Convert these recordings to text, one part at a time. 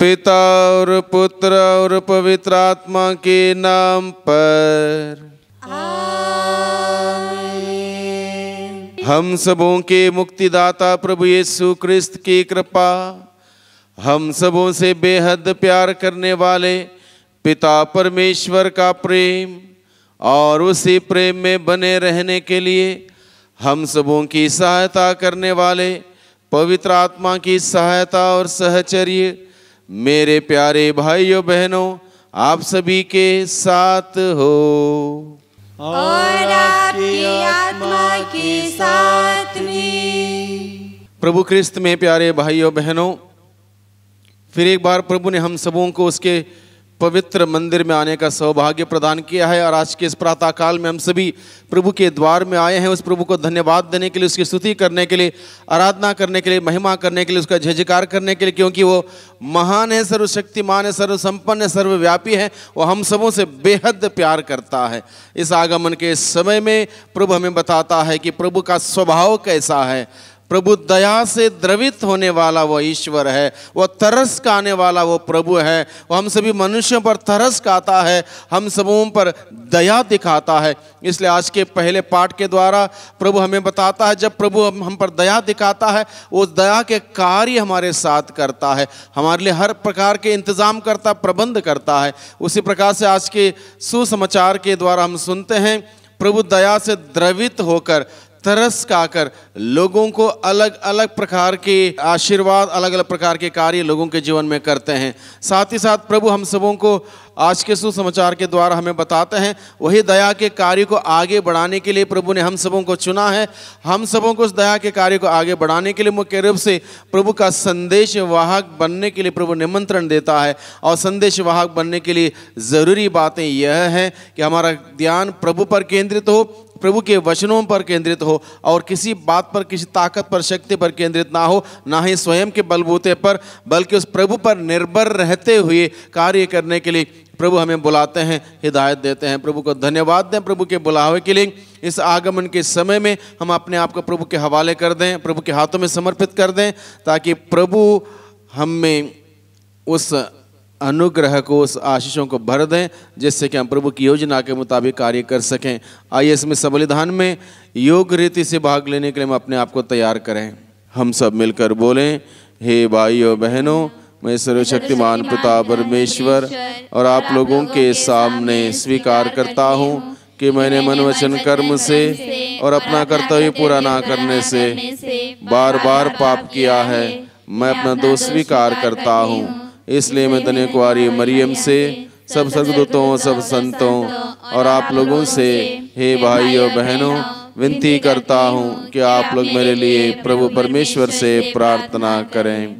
पिता और पुत्र और पवित्र आत्मा के नाम पर आमीन। हम सबों के मुक्तिदाता प्रभु यीशु क्रिस्त की कृपा, हम सबों से बेहद प्यार करने वाले पिता परमेश्वर का प्रेम और उसी प्रेम में बने रहने के लिए हम सबों की सहायता करने वाले पवित्र आत्मा की सहायता और सहचर्य मेरे प्यारे भाइयों बहनों आप सभी के साथ हो और आपकी आत्मा के साथ में। प्रभु क्रिस्त में प्यारे भाइयों बहनों, फिर एक बार प्रभु ने हम सबों को उसके पवित्र मंदिर में आने का सौभाग्य प्रदान किया है और आज के इस प्रातः काल में हम सभी प्रभु के द्वार में आए हैं उस प्रभु को धन्यवाद देने के लिए, उसकी स्तुति करने के लिए, आराधना करने के लिए, महिमा करने के लिए, उसका जयजयकार करने के लिए, क्योंकि वो महान है, सर्वशक्तिमान है, सर्वसंपन्न है, सर्वव्यापी है। वो हम सबों से बेहद प्यार करता है। इस आगमन के समय में प्रभु हमें बताता है कि प्रभु का स्वभाव कैसा है। प्रभु दया से द्रवित होने वाला वो ईश्वर है, वो तरस का आने वाला वो प्रभु है, वो हम सभी मनुष्यों पर तरस का आता है, हम सबों पर दया दिखाता है। इसलिए आज के पहले पाठ के द्वारा प्रभु हमें बताता है जब प्रभु हम पर दया दिखाता है वो दया के कार्य हमारे साथ करता है, हमारे लिए हर प्रकार के इंतज़ाम करता, प्रबंध करता है। उसी प्रकार से आज के सुसमाचार के द्वारा हम सुनते हैं प्रभु दया से द्रवित होकर तरस खाकर लोगों को अलग अलग प्रकार के आशीर्वाद, अलग अलग प्रकार के कार्य लोगों के जीवन में करते हैं। साथ ही साथ प्रभु हम सबों को आज के सुसमाचार के द्वारा हमें बताते हैं वही दया के कार्य को आगे बढ़ाने के लिए प्रभु ने हम सबों को चुना है। हम सबों को उस दया के कार्य को आगे बढ़ाने के लिए मुख्य रूप से प्रभु का संदेश वाहक बनने के लिए प्रभु निमंत्रण देता है और संदेश वाहक बनने के लिए ज़रूरी बातें यह हैं कि हमारा ध्यान प्रभु पर केंद्रित हो, प्रभु के वचनों पर केंद्रित हो और किसी बात पर, किसी ताकत पर, शक्ति पर केंद्रित ना हो, ना ही स्वयं के बलबूते पर, बल्कि उस प्रभु पर निर्भर रहते हुए कार्य करने के लिए प्रभु हमें बुलाते हैं, हिदायत देते हैं। प्रभु को धन्यवाद दें प्रभु के बुलावे के लिए। इस आगमन के समय में हम अपने आप को प्रभु के हवाले कर दें, प्रभु के हाथों में समर्पित कर दें, ताकि प्रभु हमें उस अनुग्रह को, उस आशीषों को भर दें जिससे कि हम प्रभु की योजना के मुताबिक कार्य कर सकें। आइए इसमें संविधान में योग रीति से भाग लेने के लिए हम अपने आप को तैयार करें। हम सब मिलकर बोलें, हे भाइयों बहनों, मैं सर्वशक्तिमान पिता परमेश्वर और आप लोगों के सामने स्वीकार करता हूँ कि मैंने मन वचन कर्म से और अपना कर्तव्य पूरा ना करने से बार बार पाप किया है। मैं अपना दोष स्वीकार करता हूँ। इसलिए मैं धन्य कुंवारी मरियम से, सब सदगुरुओं, सब संतों और आप लोगों से, हे भाइयों बहनों, विनती करता हूँ कि आप लोग मेरे लिए प्रभु परमेश्वर से प्रार्थना करें।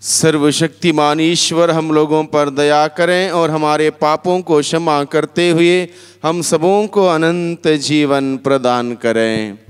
सर्वशक्तिमान ईश्वर हम लोगों पर दया करें और हमारे पापों को क्षमा करते हुए हम सबों को अनंत जीवन प्रदान करें।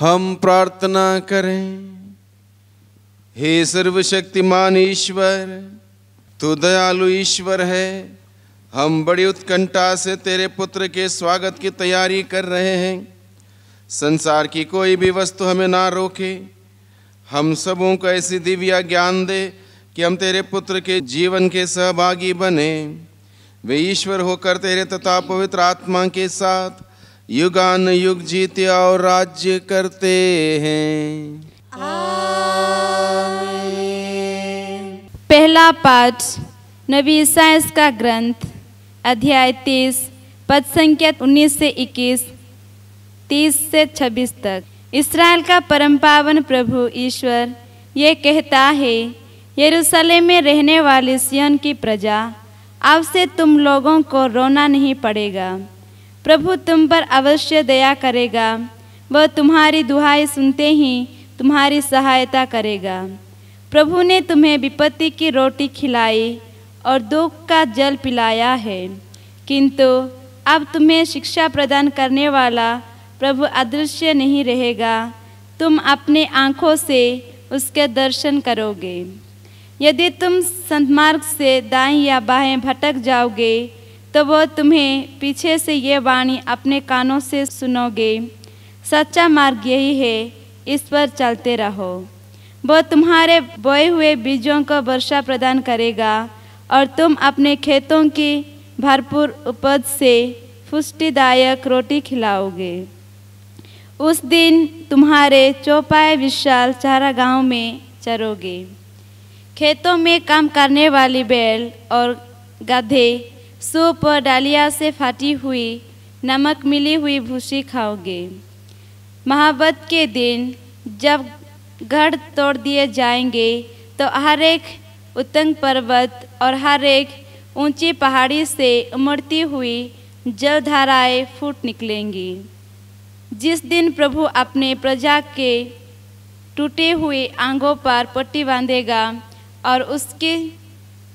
हम प्रार्थना करें। हे सर्वशक्तिमान ईश्वर, तू दयालु ईश्वर है, हम बड़ी उत्कंठा से तेरे पुत्र के स्वागत की तैयारी कर रहे हैं। संसार की कोई भी वस्तु हमें ना रोके, हम सबों को ऐसी दिव्या ज्ञान दे कि हम तेरे पुत्र के जीवन के सहभागी बने। वे ईश्वर होकर तेरे तथा पवित्र आत्मा के साथ युगान युग जीते और राज्य करते हैं। आमीन। पहला पाठ नबी यशायाह का ग्रंथ अध्याय 30 पद संख्या 19 से 21, 30 से 26 तक। इसराइल का परम पावन प्रभु ईश्वर ये कहता है, यरूशलेम में रहने वाली सिय्योन की प्रजा, अब से तुम लोगों को रोना नहीं पड़ेगा। प्रभु तुम पर अवश्य दया करेगा, वह तुम्हारी दुहाई सुनते ही तुम्हारी सहायता करेगा। प्रभु ने तुम्हें विपत्ति की रोटी खिलाई और दुख का जल पिलाया है, किंतु अब तुम्हें शिक्षा प्रदान करने वाला प्रभु अदृश्य नहीं रहेगा, तुम अपने आँखों से उसके दर्शन करोगे। यदि तुम सन्मार्ग से दाएं या बाएं भटक जाओगे तो वह तुम्हें पीछे से ये वाणी अपने कानों से सुनोगे, सच्चा मार्ग यही है, इस पर चलते रहो। वह तुम्हारे बोए हुए बीजों को वर्षा प्रदान करेगा और तुम अपने खेतों की भरपूर उपज से पुष्टिदायक रोटी खिलाओगे। उस दिन तुम्हारे चौपाए विशाल चारा गांव में चरोगे। खेतों में काम करने वाली बैल और गधे सूप और डालिया से फाटी हुई नमक मिली हुई भूसी खाओगे। महावत के दिन जब गढ़ तोड़ दिए जाएंगे तो हर एक उतंग पर्वत और हर एक ऊंची पहाड़ी से उमड़ती हुई जलधाराएं फूट निकलेंगी। जिस दिन प्रभु अपने प्रजा के टूटे हुए आंगों पर पट्टी बांधेगा और उसके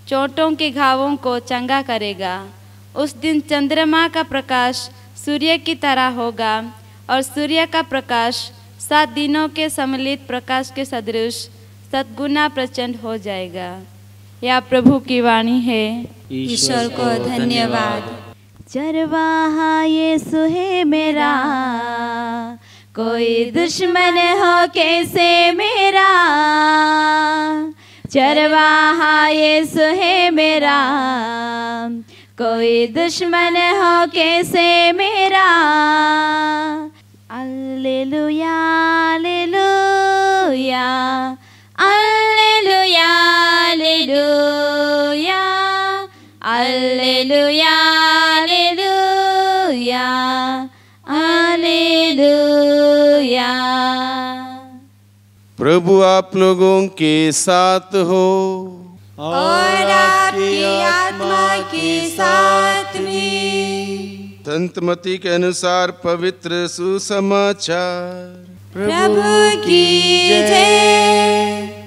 चोटों के घावों को चंगा करेगा, उस दिन चंद्रमा का प्रकाश सूर्य की तरह होगा और सूर्य का प्रकाश 7 दिनों के सम्मिलित प्रकाश के सदृश 7 गुना प्रचंड हो जाएगा। यह प्रभु की वाणी है। ईश्वर को धन्यवाद। चरवाहा यीशु है मेरा, कोई दुश्मन हो कैसे मेरा। चरवाहा यीशु है मेरा, कोई दुश्मन हो कैसे मेरा। Hallelujah hallelujah hallelujah hallelujah hallelujah hallelujah hallelujah. प्रभु आप लोगों के साथ हो और आपकी आत्मा के साथ भी। संतमति के अनुसार पवित्र सुसमाचार। प्रभु की जय।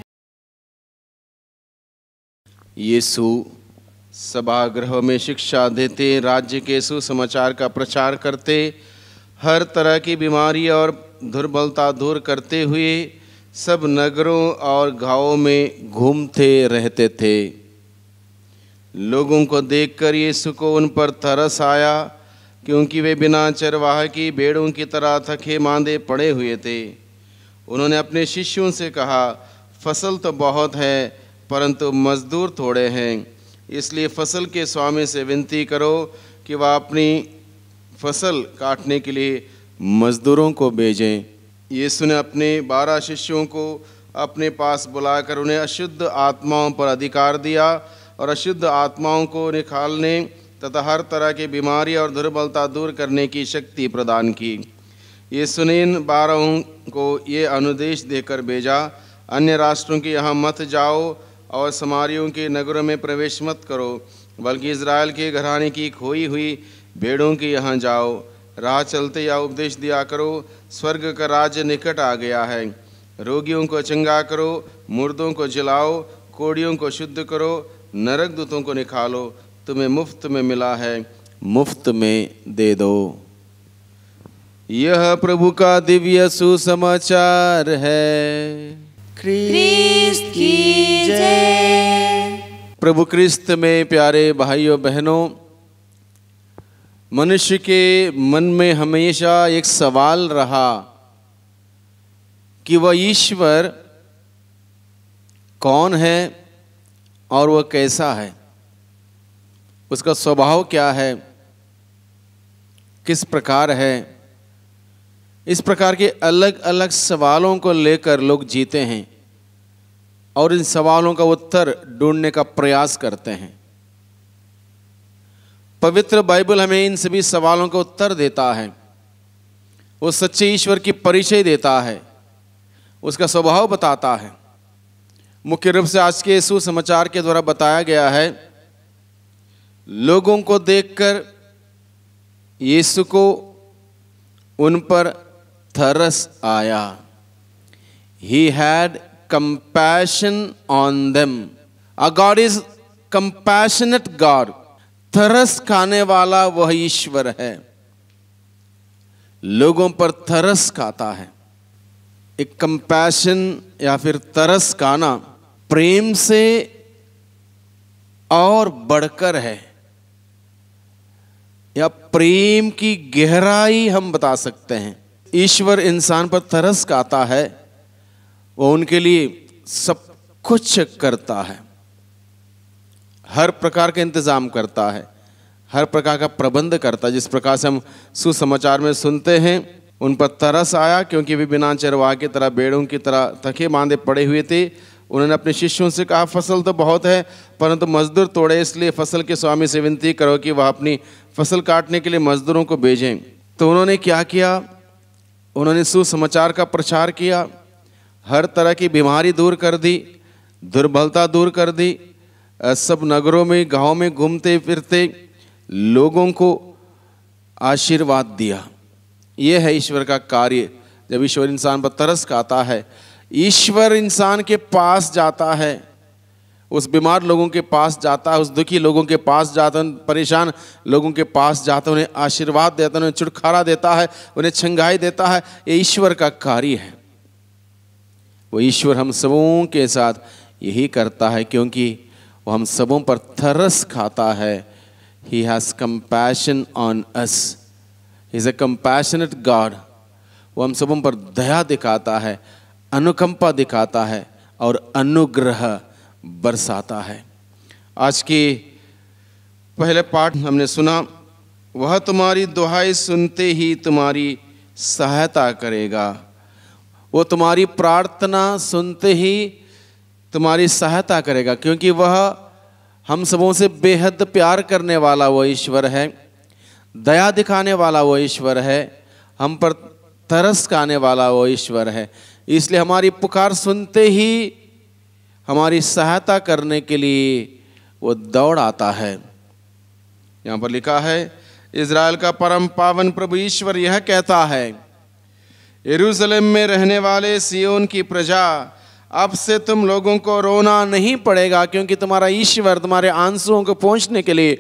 यीशु सभागृह में शिक्षा देते, राज्य के सुसमाचार का प्रचार करते, हर तरह की बीमारी और दुर्बलता दूर करते हुए सब नगरों और गांवों में घूमते रहते थे। लोगों को देखकर यीशु को उन पर तरस आया, क्योंकि वे बिना चरवाहा की भेड़ों की तरह थके मांदे पड़े हुए थे। उन्होंने अपने शिष्यों से कहा, फसल तो बहुत है परंतु मजदूर थोड़े हैं, इसलिए फसल के स्वामी से विनती करो कि वह अपनी फसल काटने के लिए मजदूरों को भेजें। यीशु ने अपने 12 शिष्यों को अपने पास बुलाकर उन्हें अशुद्ध आत्माओं पर अधिकार दिया और अशुद्ध आत्माओं को निकालने तथा हर तरह की बीमारी और दुर्बलता दूर करने की शक्ति प्रदान की। यीशु ने इन 12 को ये अनुदेश देकर भेजा, अन्य राष्ट्रों के यहाँ मत जाओ और समारियों के नगरों में प्रवेश मत करो, बल्कि इज़राइल के घराने की खोई हुई भेड़ों के यहाँ जाओ। राह चलते या उपदेश दिया करो, स्वर्ग का राज्य निकट आ गया है। रोगियों को चंगा करो, मुर्दों को जिलाओ, कोड़ियों को शुद्ध करो, नरक दूतों को निकालो। तुम्हें मुफ्त में मिला है, मुफ्त में दे दो। यह प्रभु का दिव्य सुसमाचार है। क्रिस्त की जय। प्रभु क्रिस्त में प्यारे भाइयों बहनों, मनुष्य के मन में हमेशा एक सवाल रहा कि वह ईश्वर कौन है और वह कैसा है, उसका स्वभाव क्या है, किस प्रकार है। इस प्रकार के अलग अलग सवालों को लेकर लोग जीते हैं और इन सवालों का उत्तर ढूंढने का प्रयास करते हैं। पवित्र बाइबल हमें इन सभी सवालों का उत्तर देता है। वो सच्चे ईश्वर की परिचय देता है, उसका स्वभाव बताता है। मुख्य रूप से आज के सुसमाचार के द्वारा बताया गया है, लोगों को देखकर यीशु को उन पर तरस आया। He had compassion on them. Our God is compassionate God. तरस खाने वाला वह ईश्वर है, लोगों पर तरस खाता है। एक कंपैशन या फिर तरस खाना प्रेम से और बढ़कर है, या प्रेम की गहराई हम बता सकते हैं। ईश्वर इंसान पर तरस खाता है, वो उनके लिए सब कुछ करता है, हर प्रकार का इंतजाम करता है, हर प्रकार का प्रबंध करता है। जिस प्रकार से हम सुसमाचार में सुनते हैं, उन पर तरस आया क्योंकि वे बिना चरवाह की तरह भेड़ों की तरह थके बांधे पड़े हुए थे। उन्होंने अपने शिष्यों से कहा, फसल तो बहुत है परंतु मजदूर थोड़े, इसलिए फसल के स्वामी से विनती करो कि वह अपनी फसल काटने के लिए मजदूरों को भेजें। तो उन्होंने क्या किया, उन्होंने सुसमाचार का प्रचार किया, हर तरह की बीमारी दूर कर दी, दुर्बलता दूर कर दी, सब नगरों में गाँव में घूमते फिरते लोगों को आशीर्वाद दिया। यह है ईश्वर का कार्य। जब ईश्वर इंसान पर तरस खाता है, ईश्वर इंसान के पास जाता है, उस बीमार लोगों के पास जाता है, उस दुखी लोगों के पास जाता है, परेशान लोगों के पास जाता है, उन्हें आशीर्वाद देता है, उन्हें छुटकारा देता है, उन्हें छंगाई देता है। ये ईश्वर का कार्य है। वो ईश्वर हम सबों के साथ यही करता है क्योंकि वो हम सबों पर तरस खाता है। He has compassion on us. He is a compassionate God. वो हम सबों पर दया दिखाता है, अनुकंपा दिखाता है और अनुग्रह बरसाता है। आज की पहले पाठ हमने सुना, वह तुम्हारी दुहाई सुनते ही तुम्हारी सहायता करेगा। वो तुम्हारी प्रार्थना सुनते ही तुम्हारी सहायता करेगा, क्योंकि वह हम सबों से बेहद प्यार करने वाला वो ईश्वर है, दया दिखाने वाला वो ईश्वर है, हम पर तरस खाने वाला वो ईश्वर है। इसलिए हमारी पुकार सुनते ही हमारी सहायता करने के लिए वो दौड़ आता है। यहाँ पर लिखा है, इज़राइल का परम पावन प्रभु ईश्वर यह कहता है, यरूशलेम में रहने वाले सिय्योन की प्रजा, अब से तुम लोगों को रोना नहीं पड़ेगा, क्योंकि तुम्हारा ईश्वर तुम्हारे आंसुओं को पोंछने के लिए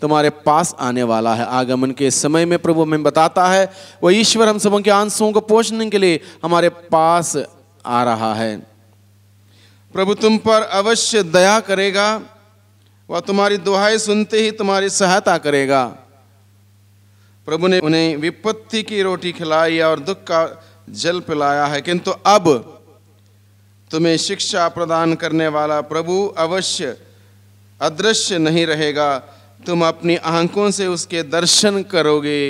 तुम्हारे पास आने वाला है। आगमन के समय में प्रभु हमें बताता है, वह ईश्वर हम सबों के आंसुओं को पोंछने के लिए हमारे पास आ रहा है। प्रभु तुम पर अवश्य दया करेगा, वह तुम्हारी दुहाई सुनते ही तुम्हारी सहायता करेगा। प्रभु ने उन्हें विपत्ति की रोटी खिलाई और दुख का जल पिलाया है, किंतु अब तुम्हें शिक्षा प्रदान करने वाला प्रभु अवश्य अदृश्य नहीं रहेगा। तुम अपनी आंखों से उसके दर्शन करोगे।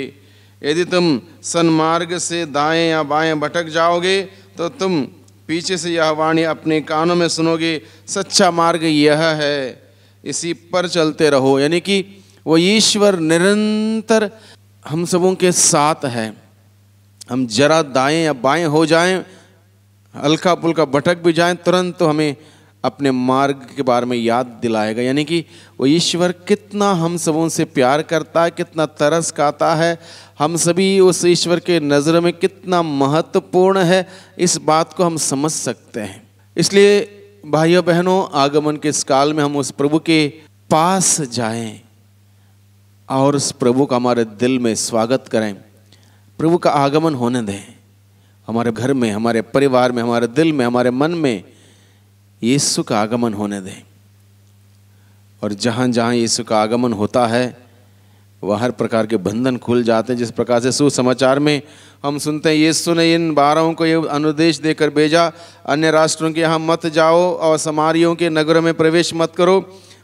यदि तुम सन्मार्ग से दाएं या बाएं भटक जाओगे तो तुम पीछे से यह वाणी अपने कानों में सुनोगे, सच्चा मार्ग यह है, इसी पर चलते रहो। यानी कि वो ईश्वर निरंतर हम सबों के साथ है। हम जरा दाएं या बाएं हो जाएं, हल्का पुल्का भटक भी जाएं, तुरंत तो हमें अपने मार्ग के बारे में याद दिलाएगा। यानी कि वो ईश्वर कितना हम सबों से प्यार करता है, कितना तरस खाता है, हम सभी उस ईश्वर के नज़र में कितना महत्वपूर्ण है, इस बात को हम समझ सकते हैं। इसलिए भाइयों बहनों, आगमन के इस काल में हम उस प्रभु के पास जाएं और उस प्रभु का हमारे दिल में स्वागत करें। प्रभु का आगमन होने दें हमारे घर में, हमारे परिवार में, हमारे दिल में, हमारे मन में। यीशु का आगमन होने दें, और जहाँ जहाँ यीशु का आगमन होता है वह हर प्रकार के बंधन खुल जाते हैं। जिस प्रकार से सुसमाचार में हम सुनते हैं, यीशु ने इन 12 को ये अनुदेश देकर भेजा, अन्य राष्ट्रों के यहाँ मत जाओ और समारियों के नगरों में प्रवेश मत करो,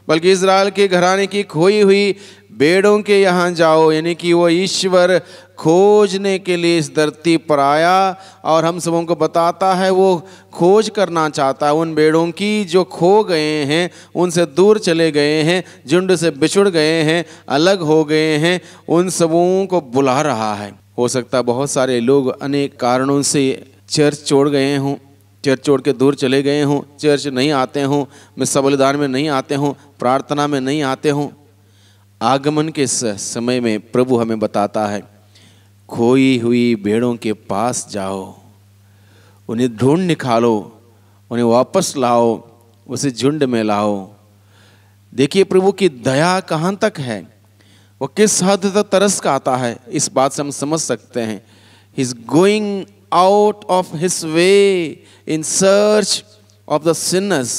बल्कि इज़राइल के घराने की खोई हुई भेड़ों के यहाँ जाओ। यानी कि वो ईश्वर खोजने के लिए इस धरती पर आया और हम सबों को बताता है, वो खोज करना चाहता है उन भेड़ों की जो खो गए हैं, उनसे दूर चले गए हैं, झुंड से बिछुड़ गए हैं, अलग हो गए हैं, उन सबों को बुला रहा है। हो सकता है बहुत सारे लोग अनेक कारणों से चर्च छोड़ गए हों, चर्च छोड़ के दूर चले गए हों, चर्च नहीं आते हों, मिस्सा बलिदान में नहीं आते हों, प्रार्थना में नहीं आते हों। आगमन के समय में प्रभु हमें बताता है, खोई हुई भेड़ों के पास जाओ, उन्हें ढूंढ निकालो, उन्हें वापस लाओ, उसे झुंड में लाओ। देखिए प्रभु की दया कहाँ तक है, वो किस हद तक तरस का आता है, इस बात से हम समझ सकते हैं। He is going out of his way in search of the sinners,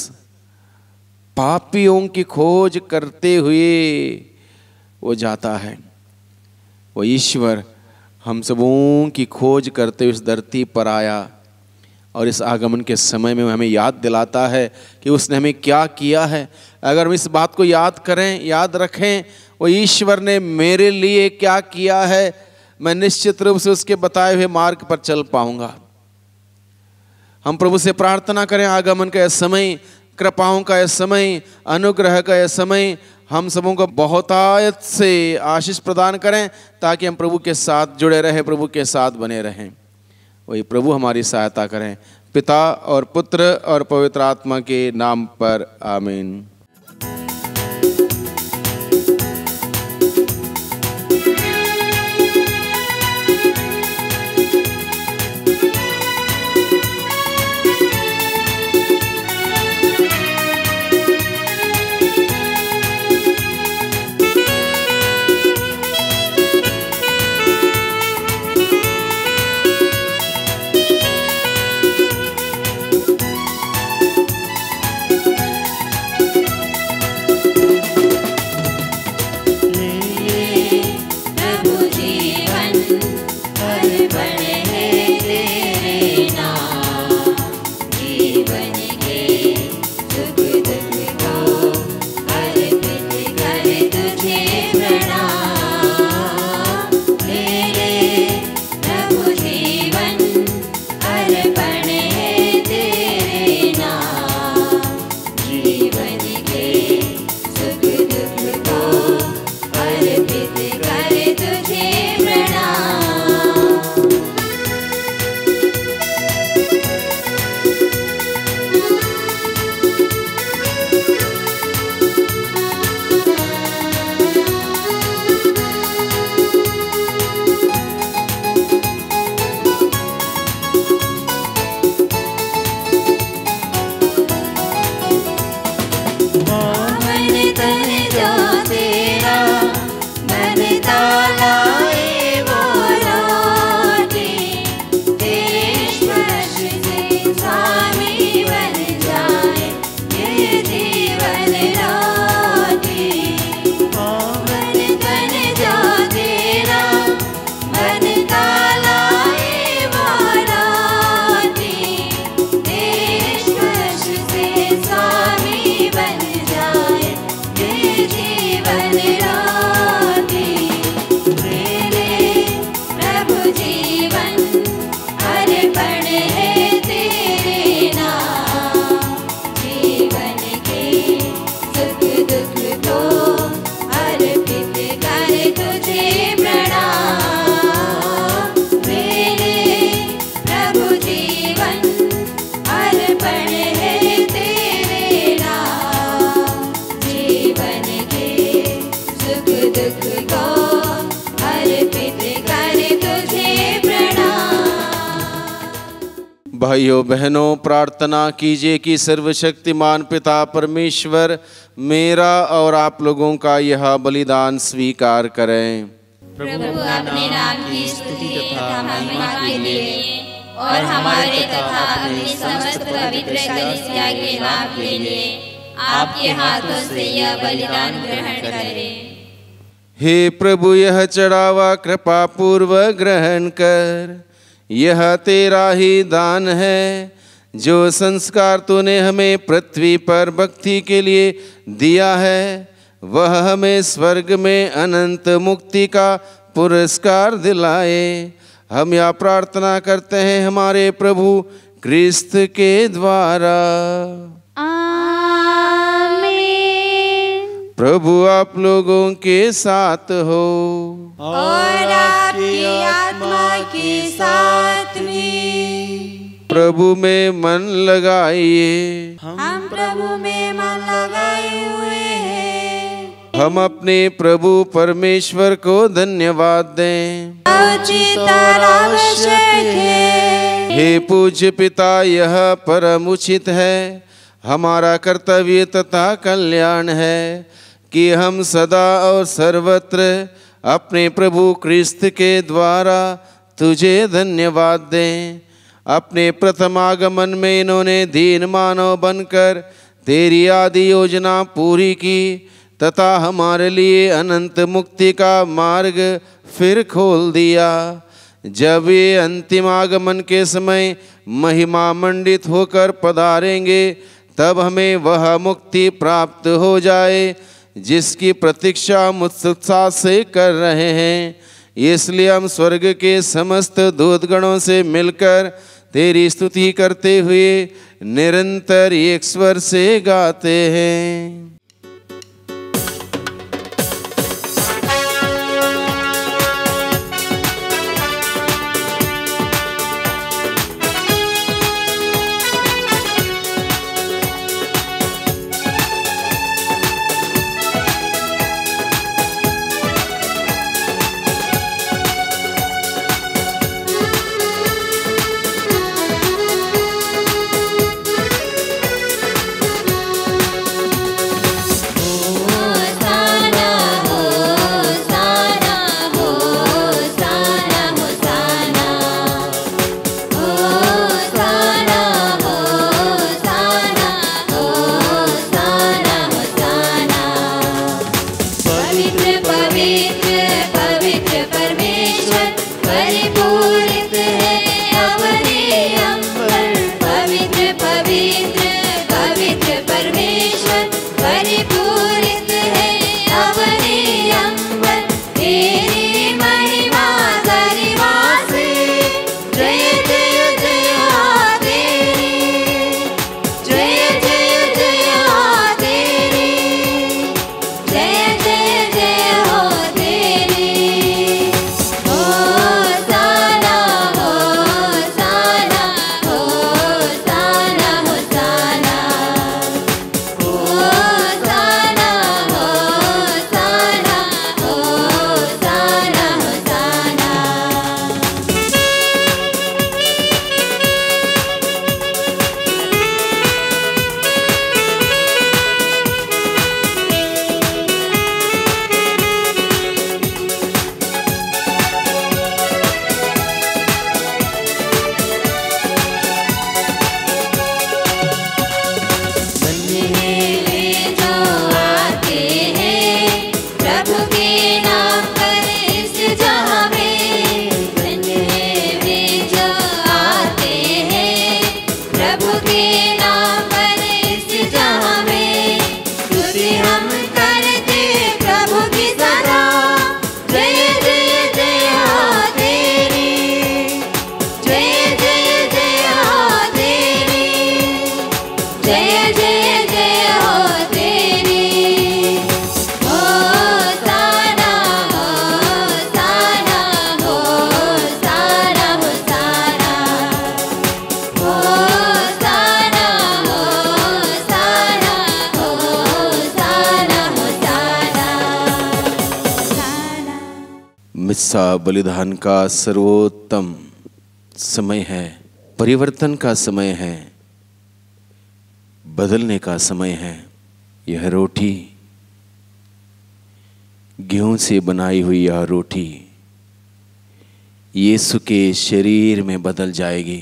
पापियों की खोज करते हुए वो जाता है। वो ईश्वर हम सबों की खोज करते हुए इस धरती पर आया, और इस आगमन के समय में हमें याद दिलाता है कि उसने हमें क्या किया है। अगर हम इस बात को याद करें, याद रखें, वो ईश्वर ने मेरे लिए क्या किया है, मैं निश्चित रूप से उसके बताए हुए मार्ग पर चल पाऊंगा। हम प्रभु से प्रार्थना करें, आगमन का यह समय, कृपाओं का यह समय, अनुग्रह का यह समय हम सबों को बहुतायत से आशीष प्रदान करें, ताकि हम प्रभु के साथ जुड़े रहें, प्रभु के साथ बने रहें। वही प्रभु हमारी सहायता करें, पिता और पुत्र और पवित्र आत्मा के नाम पर, आमीन। भाइयों बहनों, प्रार्थना कीजिए कि सर्वशक्तिमान पिता परमेश्वर मेरा और आप लोगों का यह बलिदान स्वीकार करें। प्रभु अपने नाम की स्तुति तथा महिमा के लिए और हमारे तथा अपने समस्त पवित्र कलीसिया के लाभ के लिए आपके हाथों से यह बलिदान ग्रहण करें। हे प्रभु, यह चढ़ावा कृपा पूर्वक ग्रहण कर, यह तेरा ही दान है, जो संस्कार तूने हमें पृथ्वी पर भक्ति के लिए दिया है, वह हमें स्वर्ग में अनंत मुक्ति का पुरस्कार दिलाए। हम यह प्रार्थना करते हैं हमारे प्रभु क्रिस्त के द्वारा, आमीन। प्रभु आप लोगों के साथ हो और आपकी आत्मा के साथ भी। प्रभु में मन लगाइए, हम प्रभु में मन लगाए हुए हैं। हम अपने प्रभु परमेश्वर को धन्यवाद दें, उचित और आवश्यक है। हे पूज्य पिता, यह परम उचित है, हमारा कर्तव्य तथा कल्याण है कि हम सदा और सर्वत्र अपने प्रभु क्रिस्त के द्वारा तुझे धन्यवाद दें। अपने प्रथम आगमन में इन्होंने दीन मानव बनकर तेरी आदि योजना पूरी की तथा हमारे लिए अनंत मुक्ति का मार्ग फिर खोल दिया। जब ये अंतिम आगमन के समय महिमा मंडित होकर पधारेंगे, तब हमें वह मुक्ति प्राप्त हो जाए जिसकी प्रतीक्षा हम उत्साह से कर रहे हैं। इसलिए हम स्वर्ग के समस्त दूतगणों से मिलकर तेरी स्तुति करते हुए निरंतर एक स्वर से गाते हैं। मिस्सा बलिदान का सर्वोत्तम समय है, परिवर्तन का समय है, बदलने का समय है। यह रोटी, गेहूं से बनाई हुई यह रोटी यीशु के शरीर में बदल जाएगी।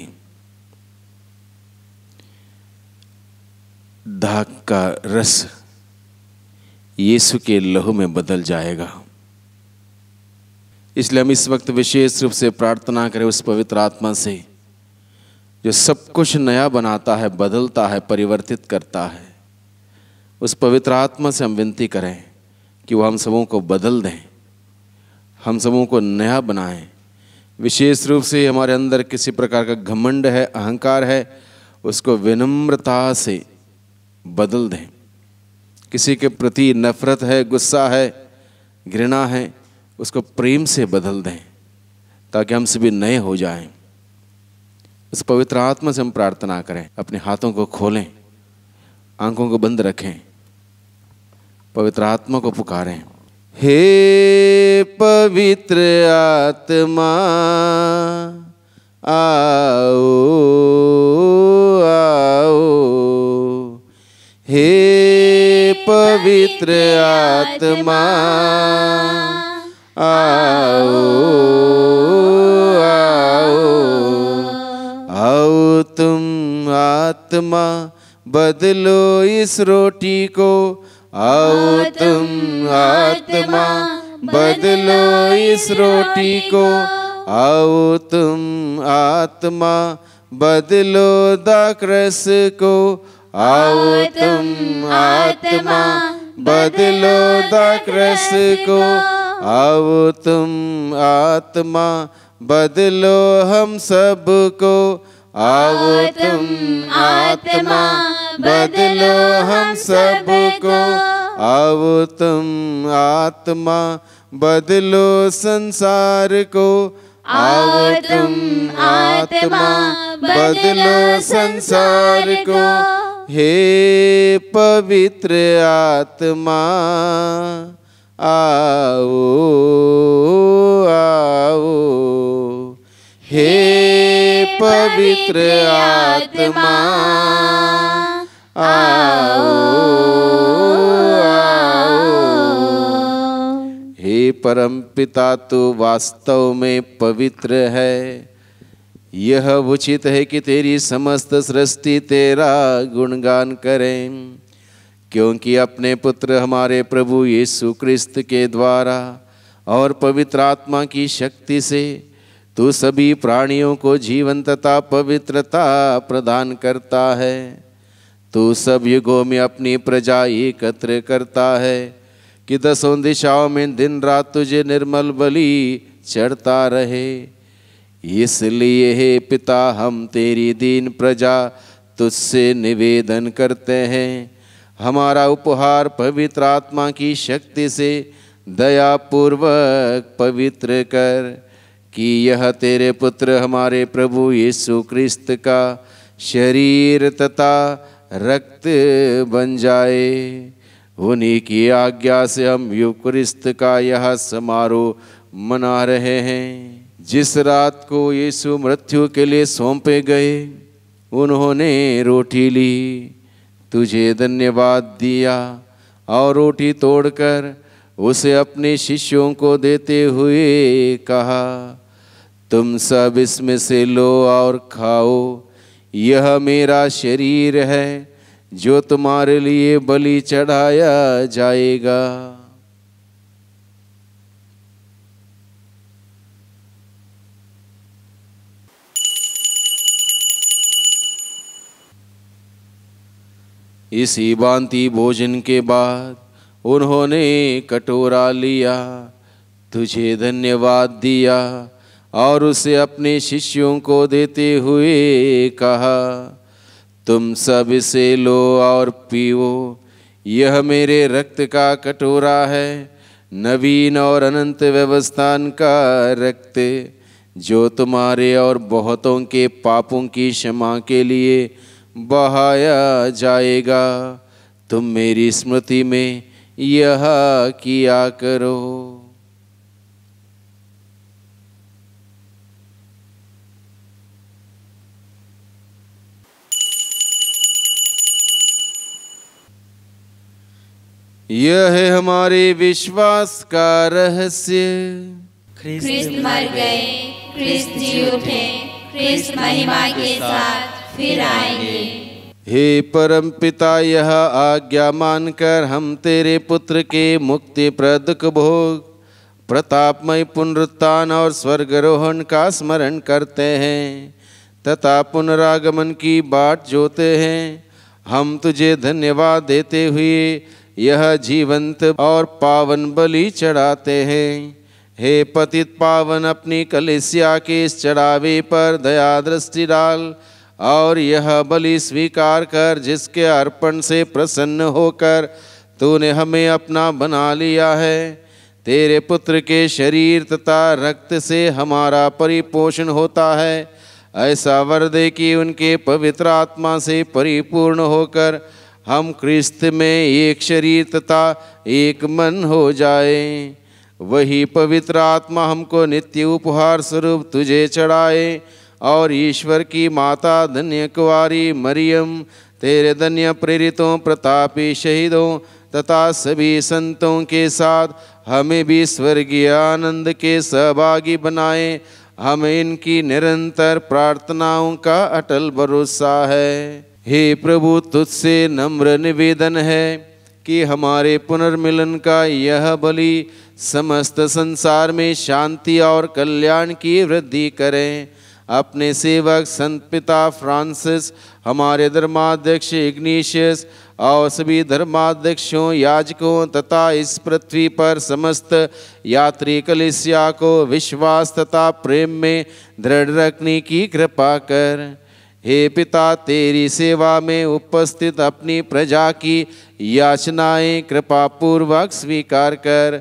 दाख का रस यीशु के लहू में बदल जाएगा। इसलिए हम इस वक्त विशेष रूप से प्रार्थना करें उस पवित्र आत्मा से जो सब कुछ नया बनाता है, बदलता है, परिवर्तित करता है। उस पवित्र आत्मा से हम विनती करें कि वह हम सबों को बदल दें, हम सबों को नया बनाएं। विशेष रूप से हमारे अंदर किसी प्रकार का घमंड है, अहंकार है, उसको विनम्रता से बदल दें। किसी के प्रति नफरत है, गुस्सा है, घृणा है, उसको प्रेम से बदल दें ताकि हम सभी नए हो जाएं। उस पवित्र आत्मा से हम प्रार्थना करें। अपने हाथों को खोलें, आंखों को बंद रखें, पवित्र आत्मा को पुकारें। हे पवित्र आत्मा आओ आओ, हे पवित्र आत्मा आओ आओ आओ, तुम आत्मा बदलो इस रोटी को, आओ तुम आत्मा बदलो इस रोटी को, आओ तुम आत्मा बदलो दाखरस को, आओ तुम आत्मा बदलो दाखरस को, आओ तुम आत्मा बदलो हम सबको, आओ तुम आत्मा बदलो हम सबको, आओ तुम आत्मा बदलो संसार को, आओ तुम आत्मा बदलो संसार को। हे पवित्र आत्मा आओ आओ, हे पवित्र आत्मा आओ आओ। हे परमपिता तू वास्तव में पवित्र है, यह उचित है कि तेरी समस्त सृष्टि तेरा गुणगान करें, क्योंकि अपने पुत्र हमारे प्रभु यीशु क्रिस्त के द्वारा और पवित्र आत्मा की शक्ति से तू सभी प्राणियों को जीवन तथा पवित्रता प्रदान करता है। तू सब युगों में अपनी प्रजा एकत्र करता है कि दसों दिशाओं में दिन रात तुझे निर्मल बलि चढ़ता रहे। इसलिए हे पिता, हम तेरी दीन प्रजा तुझसे निवेदन करते हैं, हमारा उपहार पवित्र आत्मा की शक्ति से दयापूर्वक पवित्र कर, कि यह तेरे पुत्र हमारे प्रभु यीशु क्रिस्त का शरीर तथा रक्त बन जाए। उन्हीं की आज्ञा से हम यूक्रिस्त का यह समारोह मना रहे हैं। जिस रात को यीशु मृत्यु के लिए सौंपे गए, उन्होंने रोटी ली, तुझे धन्यवाद दिया और रोटी तोड़कर उसे अपने शिष्यों को देते हुए कहा, तुम सब इसमें से लो और खाओ, यह मेरा शरीर है जो तुम्हारे लिए बलि चढ़ाया जाएगा। इसी भांति भोजन के बाद उन्होंने कटोरा लिया, तुझे धन्यवाद दिया और उसे अपने शिष्यों को देते हुए कहा, तुम सब इसे लो और पीओ, यह मेरे रक्त का कटोरा है, नवीन और अनंत व्यवस्थान का रक्त, जो तुम्हारे और बहुतों के पापों की क्षमा के लिए बहाया जाएगा। तुम मेरी स्मृति में यह किया करो। यह है हमारे विश्वास का रहस्य। ख्रिस्त मर गए, ख्रिस्त जी उठे, ख्रिस्त महिमा के साथ फिर आएंगे। हे परम पिता, यह आज्ञा मानकर हम तेरे पुत्र के मुक्ति प्रदुख भोग, प्रतापमय पुनरुत्थान और स्वर्गरोहण का स्मरण करते हैं तथा पुनरागमन की बाट जोते हैं। हम तुझे धन्यवाद देते हुए यह जीवंत और पावन बलि चढ़ाते हैं। हे पतित पावन, अपनी कलीसिया के इस चढ़ावे पर दया दृष्टि डाल और यह बलि स्वीकार कर, जिसके अर्पण से प्रसन्न होकर तूने हमें अपना बना लिया है। तेरे पुत्र के शरीर तथा रक्त से हमारा परिपोषण होता है। ऐसा वर दे कि उनके पवित्र आत्मा से परिपूर्ण होकर हम क्रिस्त में एक शरीर तथा एक मन हो जाएं। वही पवित्र आत्मा हमको नित्य उपहार स्वरूप तुझे चढ़ाए और ईश्वर की माता धन्य कुंवारी मरियम, तेरे धन्य प्रेरितों, प्रतापी शहीदों तथा सभी संतों के साथ हमें भी स्वर्गीय आनंद के सहभागी बनाए। हम इनकी निरंतर प्रार्थनाओं का अटल भरोसा है। हे प्रभु, तुझसे नम्र निवेदन है कि हमारे पुनर्मिलन का यह बलि समस्त संसार में शांति और कल्याण की वृद्धि करें। अपने सेवक संत पिता फ्रांसिस, हमारे धर्माध्यक्ष इग्निशियस और सभी धर्माध्यक्षों, याजकों तथा इस पृथ्वी पर समस्त यात्री कलीसिया को विश्वास तथा प्रेम में दृढ़ रखने की कृपा कर। हे पिता, तेरी सेवा में उपस्थित अपनी प्रजा की याचनाएं कृपा पूर्वक स्वीकार कर।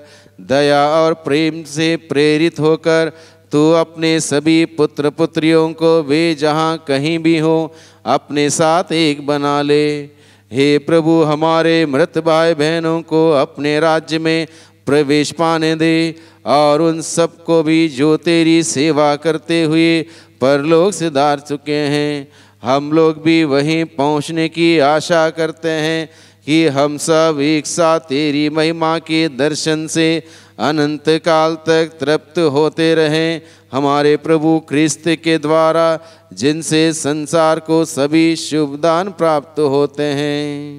दया और प्रेम से प्रेरित होकर तू अपने सभी पुत्र पुत्रियों को वे जहां कहीं भी हो अपने साथ एक बना ले। हे प्रभु, हमारे मृत भाई बहनों को अपने राज्य में प्रवेश पाने दे और उन सब को भी जो तेरी सेवा करते हुए परलोक सिधार चुके हैं। हम लोग भी वहीं पहुंचने की आशा करते हैं कि हम सब एक साथ तेरी महिमा के दर्शन से अनंत काल तक तृप्त होते रहें। हमारे प्रभु क्रिस्त के द्वारा जिनसे संसार को सभी शुभदान प्राप्त होते हैं।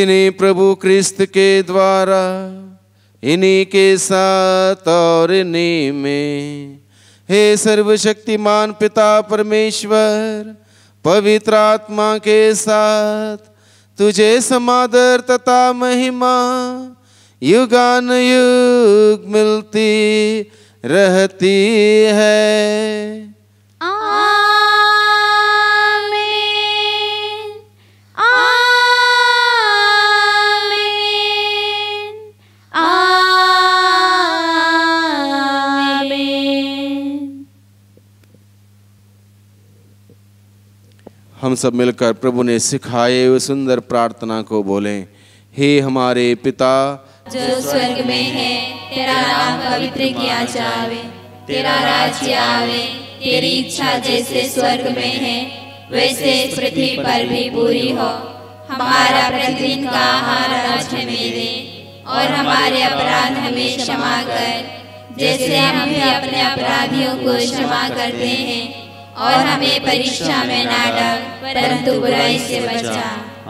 इन्हीं प्रभु क्रिस्त के द्वारा, इन्हीं के साथ और इन्हीं में, हे सर्वशक्तिमान पिता परमेश्वर, पवित्र आत्मा के साथ तुझे समादर तथा महिमा युगान युग मिलती रहती है। आमीन, आमीन, आमीन। हम सब मिलकर प्रभु ने सिखाए हुए सुंदर प्रार्थना को बोलें। हे हमारे पिता जो स्वर्ग में है, तेरा नाम पवित्र किया जावे, तेरा राज्य आवे, तेरी इच्छा जैसे स्वर्ग में है वैसे पृथ्वी पर भी पूरी हो। हमारा प्रतिदिन का आहार आज हमें दे, और हमारे अपराध हमें क्षमा कर जैसे हम भी अपने अपराधियों को क्षमा करते हैं, और हमें परीक्षा में ना डाल परंतु बुराई से बचा।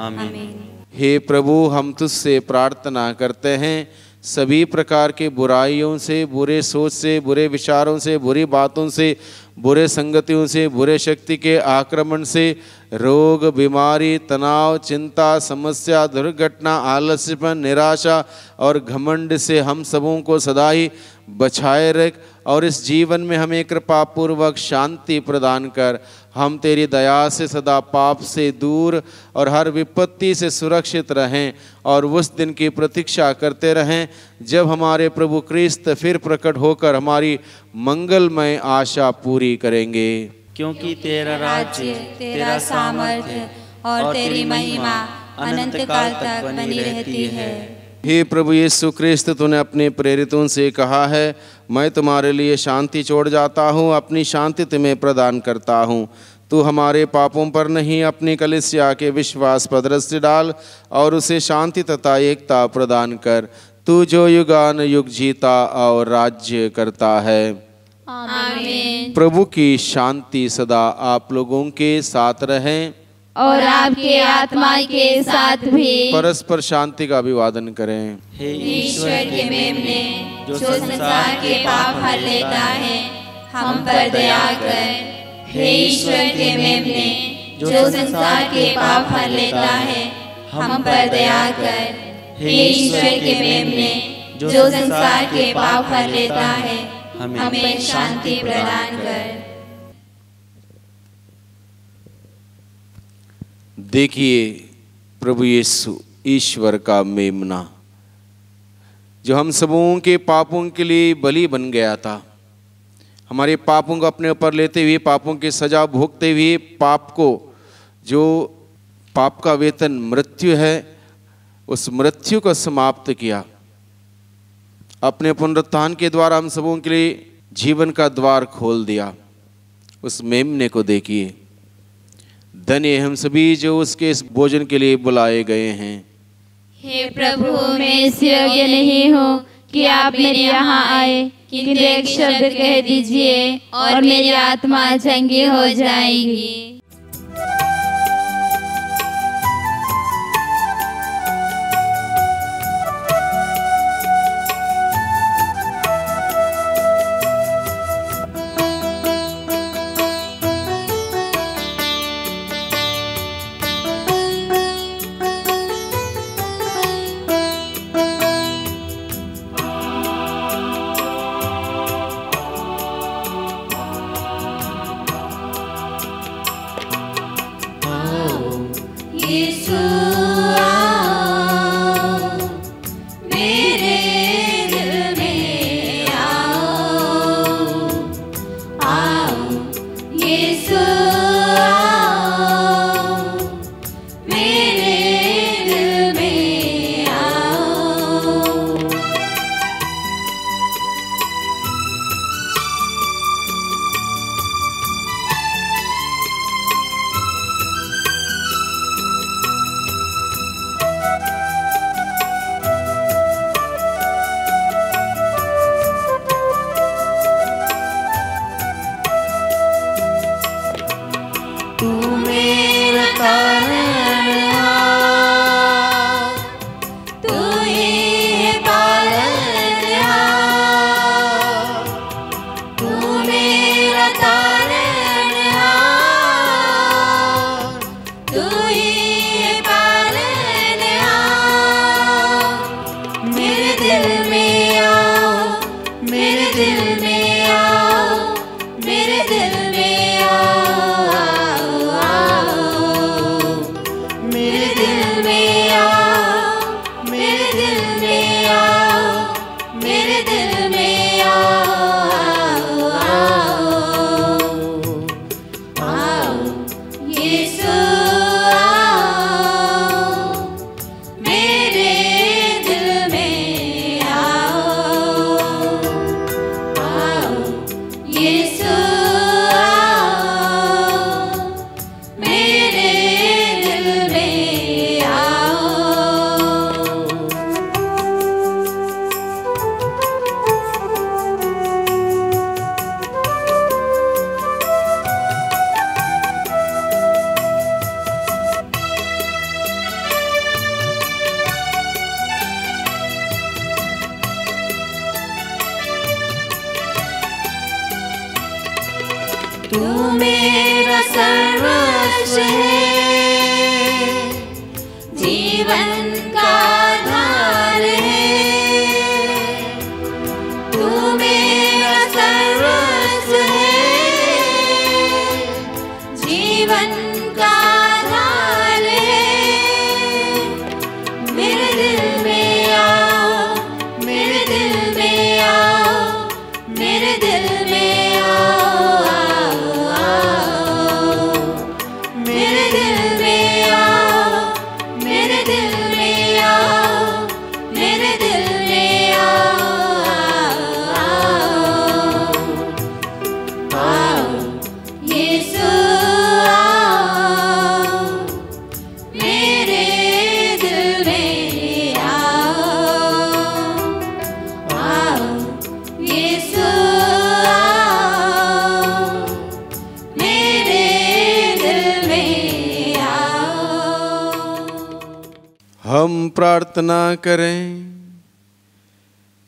आमीन। हे प्रभु, हम तुझसे प्रार्थना करते हैं, सभी प्रकार के बुराइयों से, बुरे सोच से, बुरे विचारों से, बुरी बातों से, बुरे संगतियों से, बुरे शक्ति के आक्रमण से, रोग, बीमारी, तनाव, चिंता, समस्या, दुर्घटना, आलस्यपन, निराशा और घमंड से हम सबों को सदा ही बचाए रख, और इस जीवन में हमें कृपा पूर्वक शांति प्रदान कर। हम तेरी दया से सदा पाप से दूर और हर विपत्ति से सुरक्षित रहें, और उस दिन की प्रतीक्षा करते रहें जब हमारे प्रभु क्रिस्त फिर प्रकट होकर हमारी मंगलमय आशा पूरी करेंगे। क्योंकि तेरा राज्य, तेरा सामर्थ्य और तेरी महिमा अनंत काल तक बनी रहती है। हे प्रभु यीशु क्रिस्त, तूने अपने प्रेरितों से कहा है, मैं तुम्हारे लिए शांति छोड़ जाता हूँ, अपनी शांति तुम्हें प्रदान करता हूँ। तू हमारे पापों पर नहीं, अपनी कलीसिया के विश्वास पर दृष्टि डाल और उसे शांति तथा एकता प्रदान कर। तू जो युगान युग जीता और राज्य करता है। आमीन। प्रभु की शांति सदा आप लोगों के साथ रहें, और आपके आत्मा के साथ भी। परस्पर शांति का अभिवादन करें। हे ईश्वर के मेमने, जो संसार के पाप हर लेता है, हम पर दया कर। हे ईश्वर के मेमने, जो संसार के पाप हर लेता है, हम पर दया कर। हे ईश्वर के मेमने, जो संसार के पाप हर लेता है, हमें शांति प्रदान कर। देखिए प्रभु यीशु, ईश्वर का मेमना, जो हम सबों के पापों के लिए बलि बन गया था, हमारे पापों को अपने ऊपर लेते हुए, पापों की सजा भोगते हुए, पाप को, जो पाप का वेतन मृत्यु है, उस मृत्यु को समाप्त किया। अपने पुनरुत्थान के द्वारा हम सबों के लिए जीवन का द्वार खोल दिया। उस मेमने को देखिए। धन्य हम सभी जो उसके इस भोजन के लिए बुलाए गए हैं। हे प्रभु, मैं इस योग्य नहीं हूँ कि आप मेरे यहाँ आए, किंतु एक शब्द कह दीजिए और मेरी आत्मा चंगी हो जाएगी। तू मेरा सर्वस्व है, जीवन का आधार है। तू मेरा सर्वस्व है, जीवन का आधार है। मेरे दिल में आओ, मेरे दिल में आओ, मेरे दिल में आओ। हम प्रार्थना करें।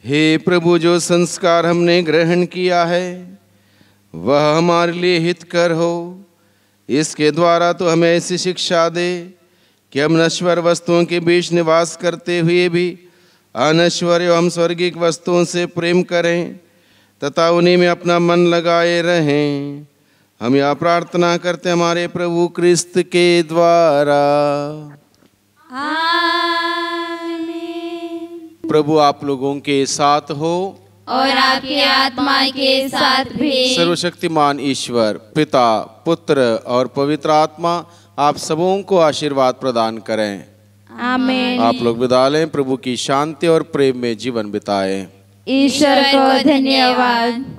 हे प्रभु, जो संस्कार हमने ग्रहण किया है वह हमारे लिए हितकर हो। इसके द्वारा तो हमें ऐसी शिक्षा दे कि हम नश्वर वस्तुओं के बीच निवास करते हुए भी अनश्वर एवं स्वर्गिक वस्तुओं से प्रेम करें तथा उन्हीं में अपना मन लगाए रहें। हम यह प्रार्थना करते हमारे प्रभु क्रिस्त के द्वारा। आमीन। प्रभु आप लोगों के साथ हो और आपकी आत्मा के साथ भी। सर्वशक्तिमान ईश्वर पिता, पुत्र और पवित्र आत्मा आप सबों को आशीर्वाद प्रदान करें। आमीन। आप लोग विदा लें। प्रभु की शांति और प्रेम में जीवन बिताएं। ईश्वर को धन्यवाद।